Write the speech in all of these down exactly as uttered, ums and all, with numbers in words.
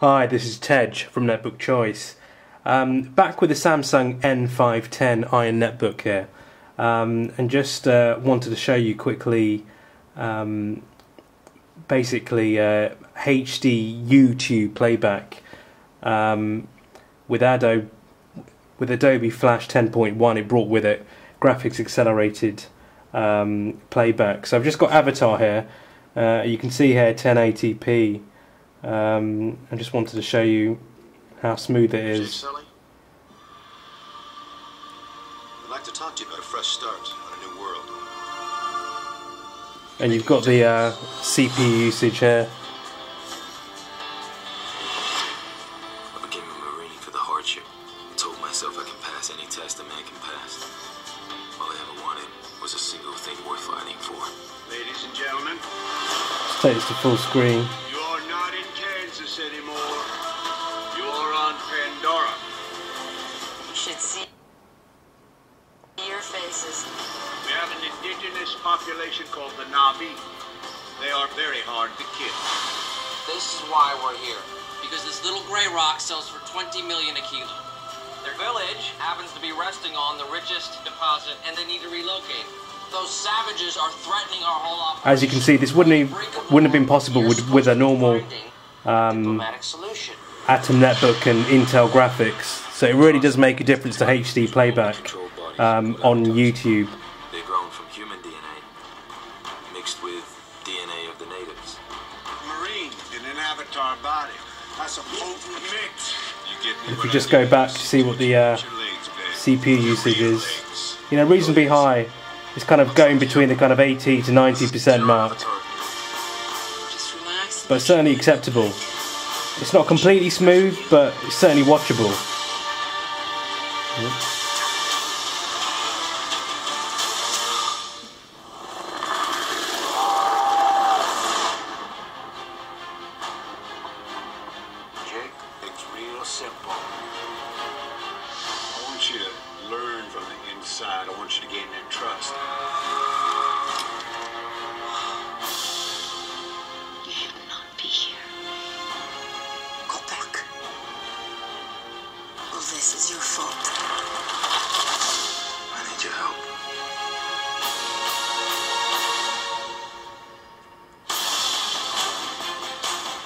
Hi, this is Tej from Netbook Choice. Um, back with the Samsung N five ten Iron Netbook here, um, and just uh, wanted to show you quickly um, basically uh, H D YouTube playback um, with Adobe with Adobe Flash ten point one. It brought with it graphics accelerated um, playback. So I've just got Avatar here. Uh, you can see here ten eighty p. Um, I just wanted to show you how smooth it is. I'd like to talk to you about a fresh start on a new world. And you've got the uh, C P U usage here. I became a Marine for the hardship. I told myself I can pass any test a man can pass. All I ever wanted was a single thing worth fighting for. Ladies and gentlemen, let's take this to full screen. We have an indigenous population called the Na'vi. They are very hard to kill. This is why we're here, because this little gray rock sells for twenty million a kilo. Their village happens to be resting on the richest deposit, and they need to relocate. Those savages are threatening our whole operation. As you can see, this wouldn't have, wouldn't have been possible with with a normal um, Atom Netbook and Intel graphics. So it really does make a difference to H D playback. Um, on YouTube. They've grown from human D N A mixed with D N A of the natives. Marine in an avatar body. That's a potent mix. You get me. If we just go back to see what the uh, C P U usage is, you know, reasonably high. It's kind of going between the kind of eighty to ninety percent mark, but certainly acceptable. It's not completely smooth, but it's certainly watchable. Oops. Side. I want you to gain that trust. You should not be here. Go back. All this is your fault. I need your help.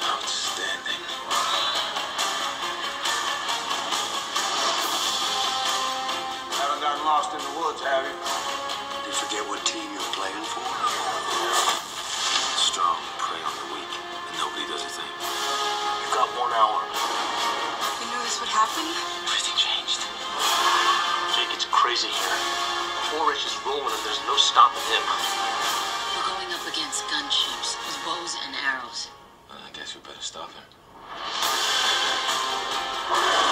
Outstanding. Lost in the woods, have you? You forget what team you're playing for? Strong prey on the weak, and nobody does a thing. You've got one hour. You knew this would happen? Everything changed. Jake, it's crazy here. Orich is rolling, and there's no stopping him. We're going up against gunships with bows and arrows. Well, I guess we better stop him.